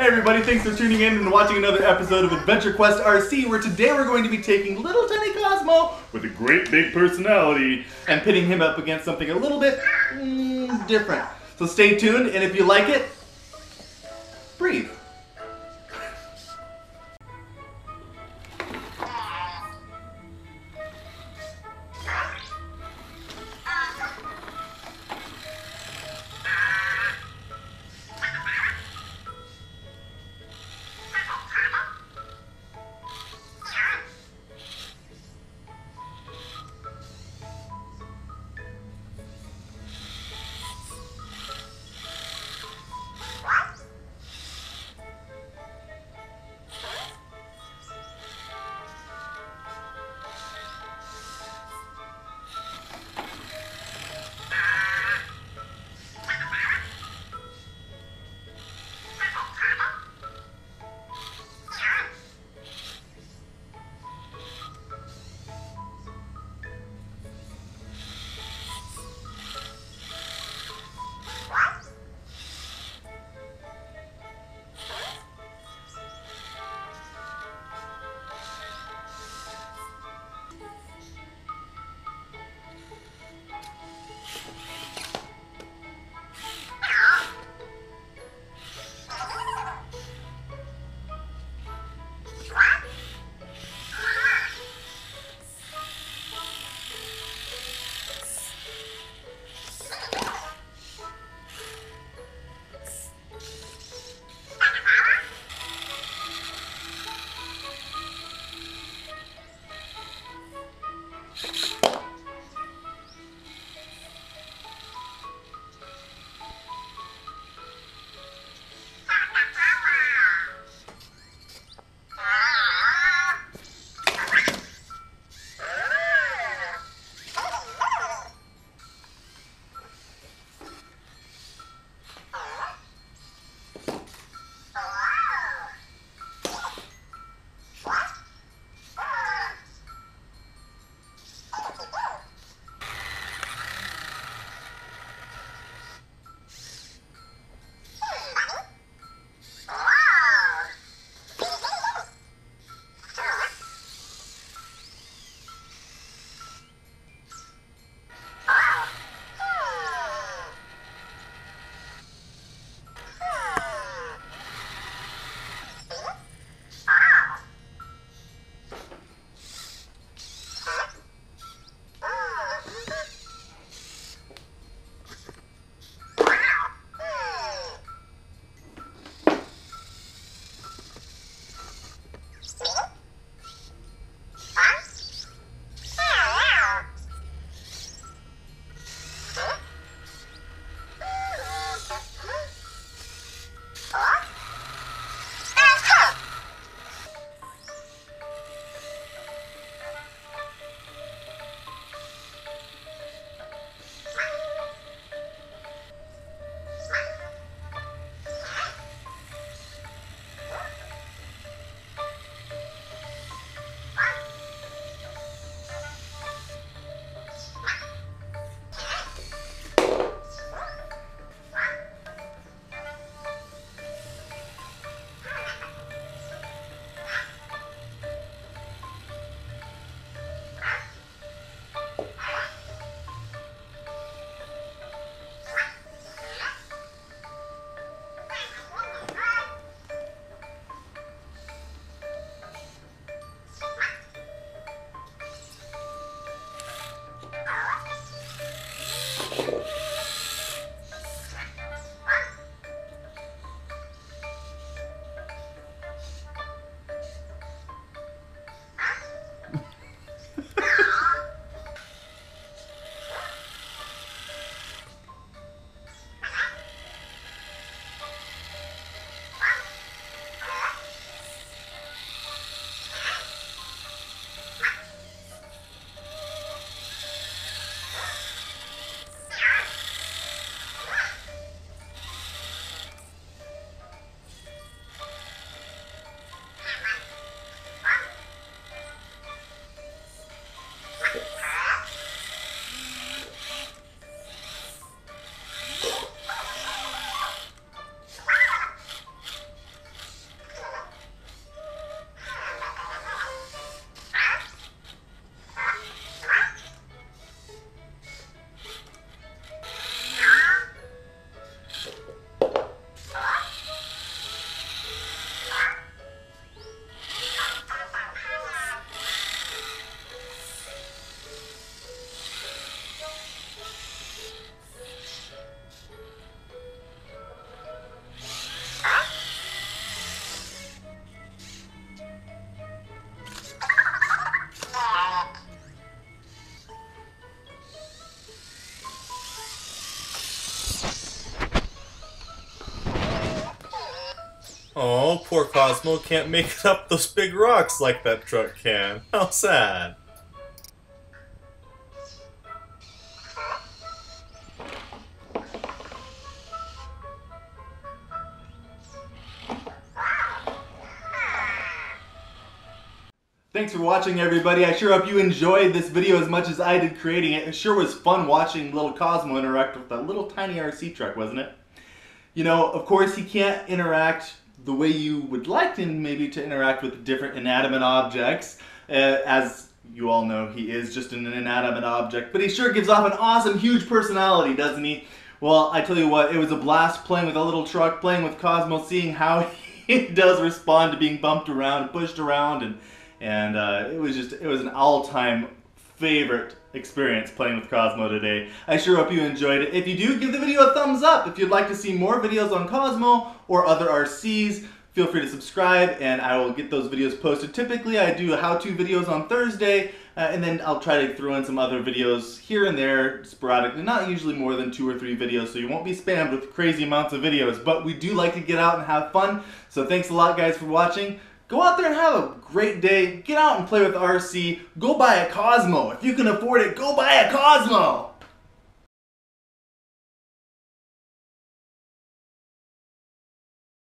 Hey everybody, thanks for tuning in and watching another episode of Adventure Quest RC, where today we're going to be taking little tiny Cozmo with a great big personality and pitting him up against something a little bit different. So stay tuned, and if you like it, breathe. Oh, poor Cozmo can't make it up those big rocks like that truck can. How sad. Thanks for watching, everybody. I sure hope you enjoyed this video as much as I did creating it. It sure was fun watching little Cozmo interact with that little tiny RC truck, wasn't it? You know, of course he can't interact the way you would like him maybe to interact with different inanimate objects. As you all know, he is just an inanimate object, but he sure gives off an awesome, huge personality, doesn't he? Well, I tell you what, it was a blast playing with a little truck, playing with Cozmo, seeing how he does respond to being bumped around and pushed around, and it was an all-time favorite experience playing with Cozmo today. I sure hope you enjoyed it. If you do, give the video a thumbs up. If you'd like to see more videos on Cozmo or other RCs, feel free to subscribe and I will get those videos posted. Typically I do how-to videos on Thursday and then I'll try to throw in some other videos here and there sporadically, not usually more than 2 or 3 videos, so you won't be spammed with crazy amounts of videos, but we do like to get out and have fun. So thanks a lot, guys, for watching. Go out there and have a great day. Get out and play with RC. Go buy a Cozmo. If you can afford it, go buy a Cozmo.